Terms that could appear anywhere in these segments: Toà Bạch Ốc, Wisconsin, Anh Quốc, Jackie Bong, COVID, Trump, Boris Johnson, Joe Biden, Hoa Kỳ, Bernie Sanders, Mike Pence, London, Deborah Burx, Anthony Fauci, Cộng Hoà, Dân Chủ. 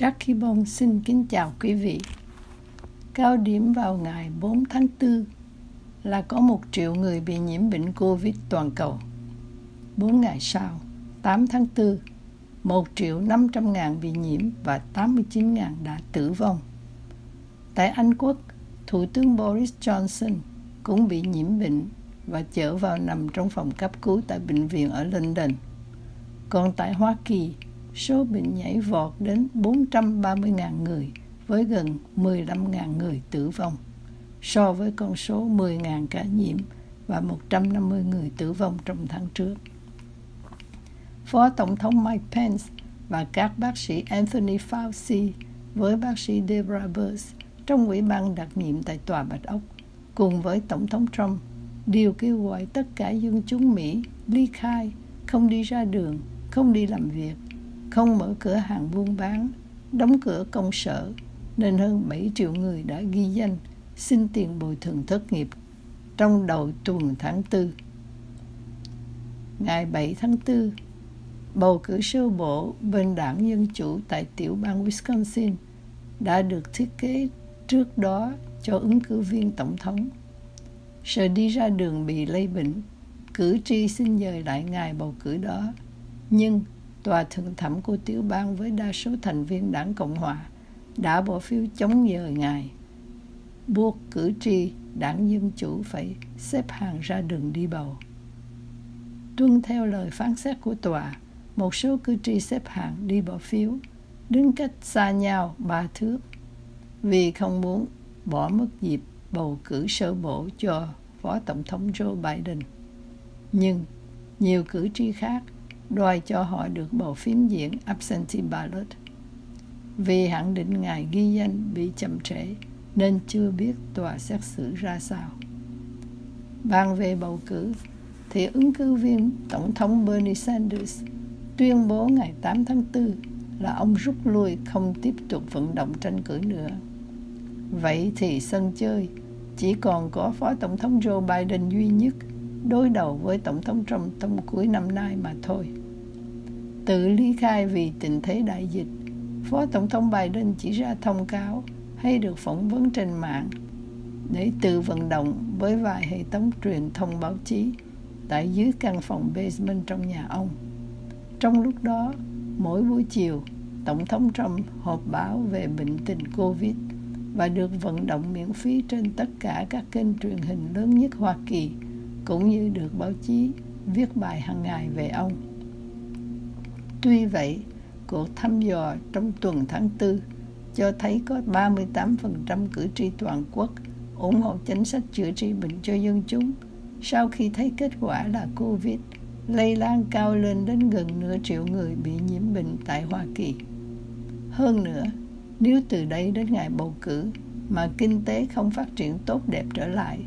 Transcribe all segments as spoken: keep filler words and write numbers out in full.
Jackie Bong xin kính chào quý vị. Cao điểm vào ngày bốn tháng tư là có một triệu người bị nhiễm bệnh COVID toàn cầu. bốn ngày sau, tám tháng tư, một triệu năm trăm ngàn bị nhiễm và tám mươi chín ngàn đã tử vong. Tại Anh Quốc, Thủ tướng Boris Johnson cũng bị nhiễm bệnh và chở vào nằm trong phòng cấp cứu tại bệnh viện ở London. Còn tại Hoa Kỳ, số bệnh nhảy vọt đến bốn trăm ba mươi ngàn người với gần mười lăm ngàn người tử vong, so với con số mười ngàn ca nhiễm và một trăm năm mươi người tử vong trong tháng trước. Phó Tổng thống Mike Pence và các bác sĩ Anthony Fauci với bác sĩ Deborah Burx trong Ủy ban đặc nhiệm tại Tòa Bạch Ốc cùng với Tổng thống Trump đều kêu gọi tất cả dân chúng Mỹ ly khai, không đi ra đường, không đi làm việc, không mở cửa hàng buôn bán, đóng cửa công sở, nên hơn bảy triệu người đã ghi danh xin tiền bồi thường thất nghiệp trong đầu tuần tháng tư. Ngày bảy tháng tư, bầu cử sơ bộ bên đảng Dân Chủ tại tiểu bang Wisconsin đã được thiết kế trước đó cho ứng cử viên tổng thống. Sợ đi ra đường bị lây bệnh, cử tri xin dời lại ngày bầu cử đó, nhưng Tòa thượng thẩm của tiểu bang với đa số thành viên đảng Cộng hòa đã bỏ phiếu chống dời ngày, buộc cử tri đảng Dân Chủ phải xếp hàng ra đường đi bầu. Tuân theo lời phán xét của tòa, một số cử tri xếp hàng đi bỏ phiếu, đứng cách xa nhau ba thước, vì không muốn bỏ mất dịp bầu cử sơ bộ cho Phó Tổng thống Joe Biden. Nhưng nhiều cử tri khác đòi cho họ được bầu phiến diện absentee ballot. Vì hạn định ngày ghi danh bị chậm trễ nên chưa biết tòa xét xử ra sao. Bàn về bầu cử thì ứng cử viên Tổng thống Bernie Sanders tuyên bố ngày tám tháng tư là ông rút lui, không tiếp tục vận động tranh cử nữa. Vậy thì sân chơi chỉ còn có Phó Tổng thống Joe Biden duy nhất đối đầu với Tổng thống Trump trong cuối năm nay mà thôi. Tự ly khai vì tình thế đại dịch, Phó Tổng thống Biden chỉ ra thông cáo hay được phỏng vấn trên mạng để tự vận động với vài hệ thống truyền thông báo chí tại dưới căn phòng basement trong nhà ông. Trong lúc đó, mỗi buổi chiều, Tổng thống Trump họp báo về bệnh tình COVID và được vận động miễn phí trên tất cả các kênh truyền hình lớn nhất Hoa Kỳ, cũng như được báo chí viết bài hàng ngày về ông. Tuy vậy, cuộc thăm dò trong tuần tháng tư cho thấy có ba mươi tám phần trăm cử tri toàn quốc ủng hộ chính sách chữa trị bệnh cho dân chúng, sau khi thấy kết quả là COVID lây lan cao lên đến gần nửa triệu người bị nhiễm bệnh tại Hoa Kỳ. Hơn nữa, nếu từ đây đến ngày bầu cử mà kinh tế không phát triển tốt đẹp trở lại,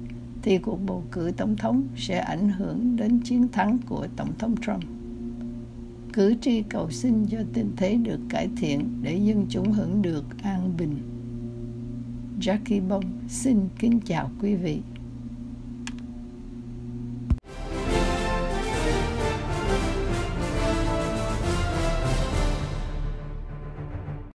thì cuộc bầu cử tổng thống sẽ ảnh hưởng đến chiến thắng của Tổng thống Trump. Cử tri cầu xin cho tình thế được cải thiện để dân chúng hưởng được an bình. Jackie Bong xin kính chào quý vị.